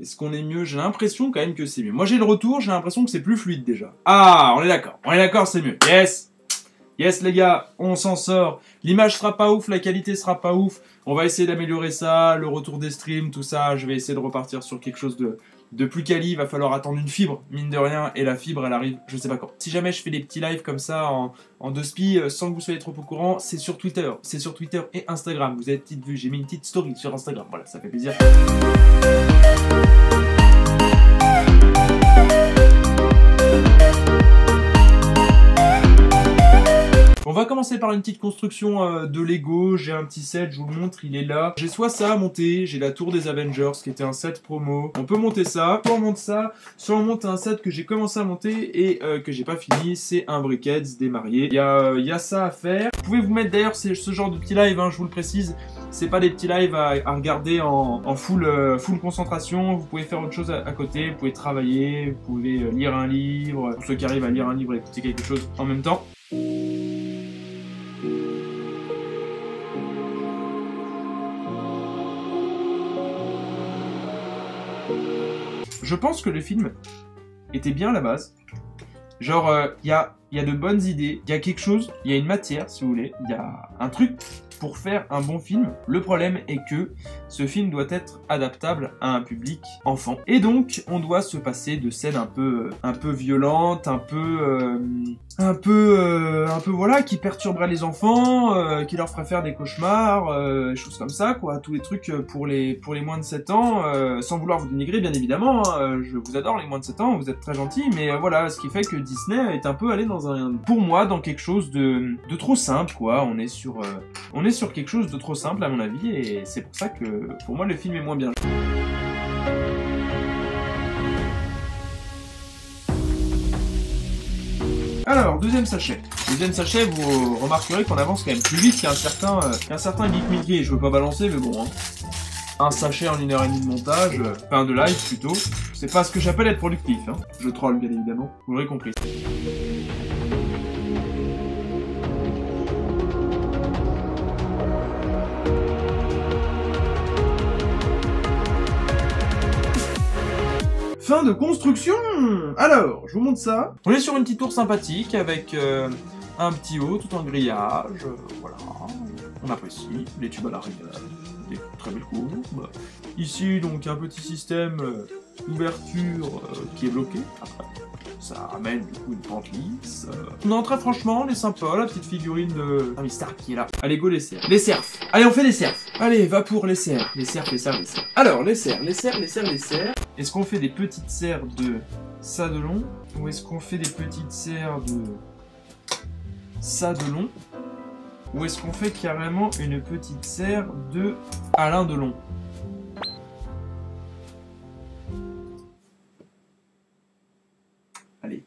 Est-ce qu'on est mieux? J'ai l'impression quand même que c'est mieux. Moi j'ai le retour, j'ai l'impression que c'est plus fluide déjà. Ah, on est d'accord, c'est mieux. Yes! Yes les gars, on s'en sort. L'image sera pas ouf, la qualité sera pas ouf. On va essayer d'améliorer ça, le retour des streams, tout ça. Je vais essayer de repartir sur quelque chose de plus quali. Il va falloir attendre une fibre, mine de rien. Et la fibre, elle arrive, je sais pas quand. Si jamais je fais des petits lives comme ça en deux spies, sans que vous soyez trop au courant, c'est sur Twitter. C'est sur Twitter et Instagram. Vous avez petite vue, j'ai mis une petite story sur Instagram. Voilà, ça fait plaisir. On va commencer par une petite construction de Lego. J'ai un petit set, je vous le montre, il est là. J'ai soit ça à monter, j'ai la tour des Avengers qui était un set promo. On peut monter ça, soit on monte ça, soit on monte un set que j'ai commencé à monter et que j'ai pas fini. C'est un Brickheads démarré. Il y a ça à faire. Vous pouvez vous mettre d'ailleurs ce genre de petits lives, hein, je vous le précise. C'est pas des petits lives à regarder en full concentration. Vous pouvez faire autre chose à côté, vous pouvez travailler, vous pouvez lire un livre. Pour ceux qui arrivent à lire un livre et écouter quelque chose en même temps. Je pense que le film était bien à la base. Genre, il y a de bonnes idées, il y a quelque chose, il y a une matière, si vous voulez, il y a un truc pour faire un bon film. Le problème est que ce film doit être adaptable à un public enfant. Et donc, on doit se passer de scènes un peu violentes, un peu voilà, qui perturberaient les enfants, qui leur ferait faire des cauchemars, des choses comme ça, quoi. Tous les trucs pour les moins de 7 ans, sans vouloir vous dénigrer, bien évidemment. Hein, je vous adore, les moins de 7 ans, vous êtes très gentils, mais voilà, ce qui fait que Disney est un peu allé dans pour moi, dans quelque chose de trop simple, quoi. On est sur quelque chose de trop simple, à mon avis, et c'est pour ça que, pour moi, le film est moins bien. Alors, deuxième sachet. Deuxième sachet, vous remarquerez qu'on avance quand même plus vite qu'un certain Geek Mickey. Je veux pas balancer, mais bon, hein. Un sachet en 1h30 de montage, enfin de live plutôt. C'est pas ce que j'appelle être productif, hein. Je troll, bien évidemment. Vous l'aurez compris. Fin de construction. Alors, je vous montre ça. On est sur une petite tour sympathique avec un petit haut tout en grillage. Voilà, on apprécie les tubes à la réglage, des très belles courbes. Ici, donc, un petit système d'ouverture qui est bloqué. Après, ça amène du coup une pente lisse. On est en train, franchement, on est sympa. La petite figurine de... Ah, mais Stark qui est là. Allez, go les cerfs. Les cerfs. Allez, on fait les cerfs. Allez, va pour les cerfs. Les cerfs, les cerfs, les cerfs. Alors, les cerfs, les cerfs, les cerfs, les cerfs. Est-ce qu'on fait des petites serres de ça de long ou est-ce qu'on fait des petites serres de ça de long ou est-ce qu'on fait carrément une petite serre de Alain Delon? Allez.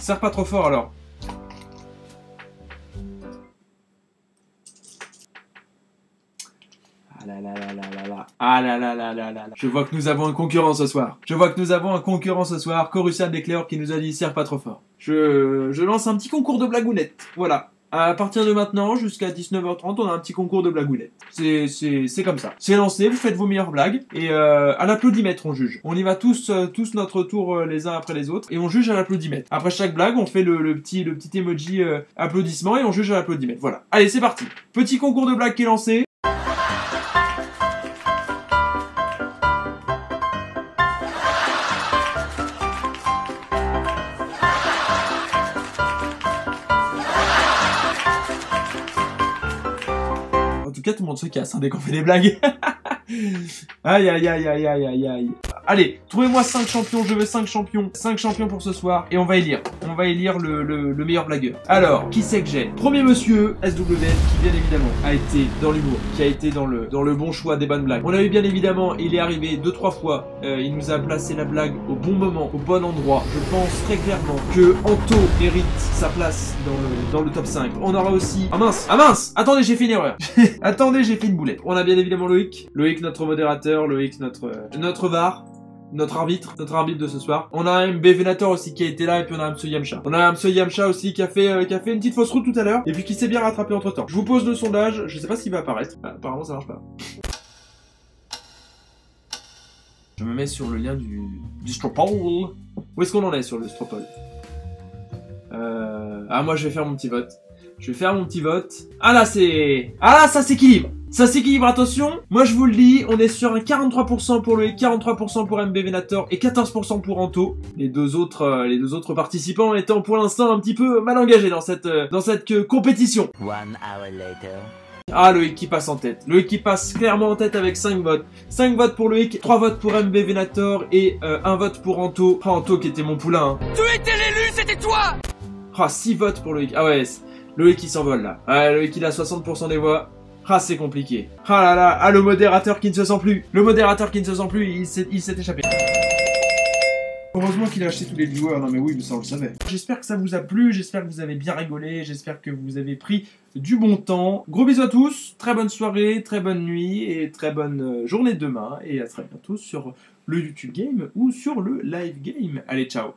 Serre pas trop fort alors. Ah là là là là là là. Je vois que nous avons un concurrent ce soir. Corusia Déclair qui nous a dit serre pas trop fort. Je lance un petit concours de blagounettes. Voilà. À partir de maintenant, jusqu'à 19h30, on a un petit concours de blagounettes. C'est comme ça. C'est lancé, vous faites vos meilleures blagues. Et à l'applaudimètre, on juge. On y va tous notre tour les uns après les autres. Et on juge à l'applaudimètre. Après chaque blague, on fait le petit emoji applaudissement et on juge à l'applaudimètre. Voilà. Allez, c'est parti. Petit concours de blagues qui est lancé. En tout cas, tout le monde se casse, hein, dès qu'on fait des blagues. Aïe, aïe, aïe, aïe, aïe, aïe, aïe. Allez, trouvez-moi 5 champions, je veux 5 champions. 5 champions pour ce soir, et on va élire. On va élire le meilleur blagueur. Alors, qui c'est que j'ai? Premier monsieur, SWN, qui bien évidemment a été dans l'humour, qui a été dans le bon choix des bonnes blagues. On a eu bien évidemment, il est arrivé 2-3 fois, il nous a placé la blague au bon moment, au bon endroit. Je pense très clairement que Anto mérite sa place dans le top 5. On aura aussi... Ah mince! Attendez, j'ai fait une erreur. Attendez, j'ai fait une boulette. On a bien évidemment Loïc. Loïc, notre modérateur, Loïc, notre VAR. Notre arbitre de ce soir. On a un MB Venator aussi qui a été là, et puis on a un Monsieur Yamcha. On a un Monsieur Yamcha aussi qui a fait une petite fausse route tout à l'heure, et puis qui s'est bien rattrapé entre temps. Je vous pose le sondage, je sais pas s'il va apparaître. Apparemment ça marche pas. Je me mets sur le lien du Stropoil. Où est-ce qu'on en est sur le Stropoil? Ah, moi je vais faire mon petit vote. Je vais faire mon petit vote. Ah là, c'est... Ah là, ça s'équilibre. Ça s'équilibre, attention. Moi je vous le dis, on est sur un 43% pour lui, 43% pour MB Venator et 14% pour Anto. Les deux autres participants étant pour l'instant un petit peu mal engagés dans cette compétition. One hour later. Ah, Loïc qui passe en tête. Loïc qui passe clairement en tête avec 5 votes. 5 votes pour Loïc, 3 votes pour MB Venator et 1 vote pour Anto. Ah, Anto qui était mon poulain. Hein. Tu étais l'élu, c'était toi. Ah, 6 votes pour Loïc. Ah ouais, Loïc qui s'envole là. Ah, Loïc il a 60% des voix. Ah, c'est compliqué. Ah là là, ah, le modérateur qui ne se sent plus. Le modérateur qui ne se sent plus, il s'est échappé. Heureusement qu'il a acheté tous les viewers, non mais oui, mais ça on le savait. J'espère que ça vous a plu, j'espère que vous avez bien rigolé, j'espère que vous avez pris du bon temps. Gros bisous à tous, très bonne soirée, très bonne nuit et très bonne journée demain. Et à très bientôt sur le YouTube Game ou sur le Live Game. Allez, ciao.